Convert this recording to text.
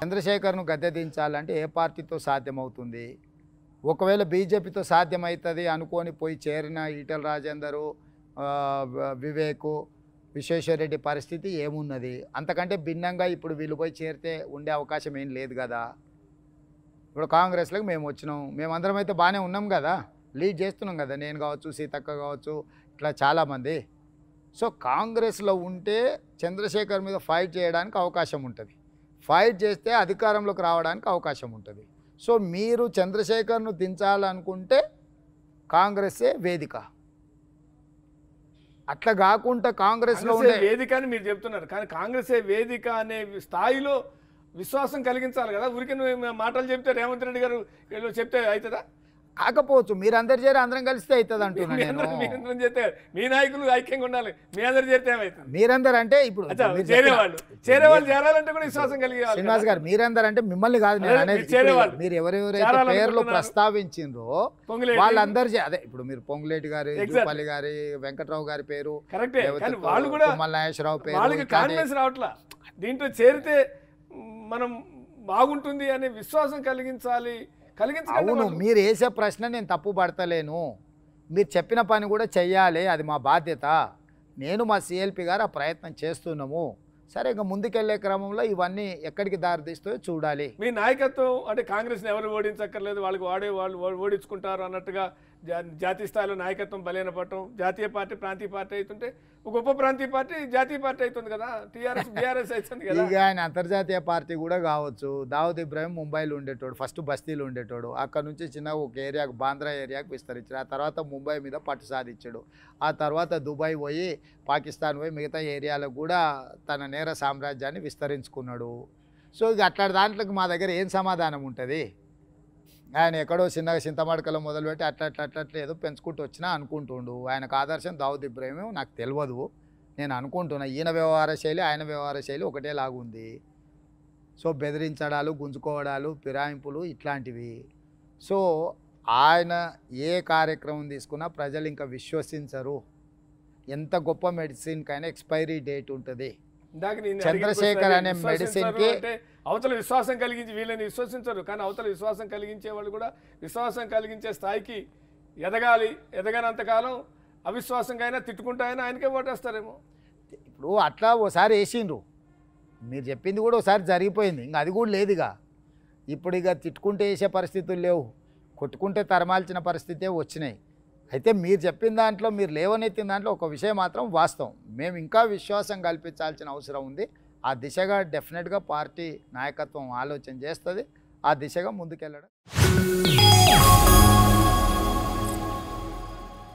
చంద్రశేఖర్ను గద్దె దించాలంటే ఏ పార్టీతో సాధ్యమవుతుంది? ఒకవేళ బీజేపీతో సాధ్యమైతది అనుకొని పోయి చేరిన ఈటెల రాజేందర్, వివేక్ విశేషరెడ్డి పరిస్థితి ఏమున్నది? అంతకంటే భిన్నంగా ఇప్పుడు వీళ్ళు పోయి చేరితే ఉండే అవకాశం ఏం లేదు కదా. ఇప్పుడు కాంగ్రెస్లోకి మేము వచ్చినాం, మేమందరం అయితే బాగానే ఉన్నాం కదా, లీడ్ చేస్తున్నాం కదా, నేను కావచ్చు, సీతక్క కావచ్చు, ఇట్లా చాలామంది. సో కాంగ్రెస్లో ఉంటే చంద్రశేఖర్ మీద ఫైట్ చేయడానికి అవకాశం ఉంటుంది, ఫైట్ చేస్తే అధికారంలోకి రావడానికి అవకాశం ఉంటుంది. సో మీరు చంద్రశేఖర్ను దించాలనుకుంటే కాంగ్రెసే వేదిక. అట్లా కాకుండా కాంగ్రెస్లో ఉండే వేదిక అని మీరు చెప్తున్నారు, కానీ కాంగ్రెసే వేదిక అనే స్థాయిలో విశ్వాసం కలిగించాలి కదా. ఊరికే మాటలు చెప్తే రేవంత్ రెడ్డి గారు వీళ్ళు చెప్తే అవుతుందా? కాకపోవచ్చు, మీరు అందరు చేరి అందరం కలిస్తే అవుతుంది అంటున్నారు. మీ నాయకులు ఐక్యంగా ఉండాలి, మీ అందరు చేరితే ఏమవుతుంది? మీరందరూ అంటే ఇప్పుడు చేరేవాళ్ళు చేరాలంటే కూడా విశ్వాసం కలిగే శ్రీనివాస్ గారు, మీరందరూ అంటే మిమ్మల్ని కాదు నేను అనేది, మీరు ఎవరెవరైతే పేర్లు ప్రస్తావించిండ్రో వాళ్ళందరూ అదే. ఇప్పుడు మీరు పొంగులేటి గారి, జూపల్లి గారి, వెంకట్రావు గారి పేరు కరెక్టే, వాళ్ళు కూడా నాగేశ్వరరావు పేరు కాన్ఫిడెన్స్ రావట్లా. దీంట్లో చేరితే మనం బాగుంటుంది అనే విశ్వాసం కలిగించాలి. అవును, మీరు వేసే ప్రశ్న నేను తప్పు పడతలేను, మీరు చెప్పిన పని కూడా చెయ్యాలి, అది మా బాధ్యత. నేను మా సిఎల్పి గారు ఆ ప్రయత్నం చేస్తున్నాము. సరే, ఇంకా ముందుకెళ్లే క్రమంలో ఇవన్నీ ఎక్కడికి దారితీస్తాయో చూడాలి. మీ నాయకత్వం అంటే కాంగ్రెస్ని ఎవరు ఓడించక్కర్లేదు, వాళ్ళకి వాడే వాళ్ళు ఓడించుకుంటారు అన్నట్టుగా జాతీయ స్థాయిలో నాయకత్వం బలహీనపడటం, జాతీయ పార్టీ ప్రాంతీయ పార్టీ అవుతుంటే ఒక ఉప ప్రాంతీయ పార్టీ జాతీయ పార్టీ అవుతుంది కదా, టీఆర్ఎస్ బీఆర్ఎస్ అవుతుంది కదా. ఇక ఆయన అంతర్జాతీయ పార్టీ కూడా కావచ్చు. దావుద్ ఇబ్రాహిం ముంబైలో ఉండేటోడు, ఫస్ట్ బస్తీలో ఉండేటోడు, అక్కడ నుంచి చిన్న ఒక ఏరియాకు, బాంద్రా ఏరియాకు విస్తరించాడు. ఆ తర్వాత ముంబై మీద పట్టు సాధించాడు. ఆ తర్వాత దుబాయ్ పోయి, పాకిస్తాన్ పోయి మిగతా ఏరియాలకు కూడా తన నేర సామ్రాజ్యాన్ని విస్తరించుకున్నాడు. సో ఇక అట్లాంటి దాంట్లోకి మా దగ్గర ఏం సమాధానం ఉంటుంది? ఆయన ఎక్కడో చిన్నగా చింతమడకలో మొదలుపెట్టి అట్లా ఏదో పెంచుకుంటూ వచ్చినా అనుకుంటుండు. ఆయనకు ఆదర్శం దావుద్ ఇబ్రాహిం, నాకు తెలియదు, నేను అనుకుంటున్నా. ఈయన వ్యవహార శైలి ఆయన వ్యవహార శైలి ఒకటేలాగుంది. సో బెదిరించడాలు, గుంజుకోవడాలు, ఫిరాయింపులు ఇట్లాంటివి. సో ఆయన ఏ కార్యక్రమం తీసుకున్నా ప్రజలు ఇంకా విశ్వసించరు. ఎంత గొప్ప మెడిసిన్కైనా ఎక్స్పైరీ డేట్ ఉంటుంది. చంద్రశేఖర్ అనే మెడిసిన్కి అవతల విశ్వాసం కలిగించి వీళ్ళని విశ్వసించరు, కానీ అవతల విశ్వాసం కలిగించే వాళ్ళు కూడా విశ్వాసం కలిగించే స్థాయికి ఎదగాలి. ఎదగనంతకాలం అవిశ్వాసంకైనా తిట్టుకుంటాయని ఆయనకే ఓటేస్తారేమో. ఇప్పుడు అట్లా ఓసారి వేసిండ్రు, మీరు చెప్పింది కూడా ఒకసారి జరిగిపోయింది, ఇంకా అది కూడా లేదుగా. ఇప్పుడు ఇక తిట్టుకుంటే వేసే పరిస్థితులు లేవు, కొట్టుకుంటే తరమాల్చిన పరిస్థితే వచ్చినాయి. అయితే మీరు చెప్పిన దాంట్లో, మీరు లేవనెత్తిన దాంట్లో ఒక విషయం మాత్రం వాస్తవం, మేము ఇంకా విశ్వాసం కల్పించాల్సిన అవసరం ఉంది. ఆ దిశగా డెఫినెట్గా పార్టీ నాయకత్వం ఆలోచన చేస్తుంది, ఆ దిశగా ముందుకెళ్ళడం.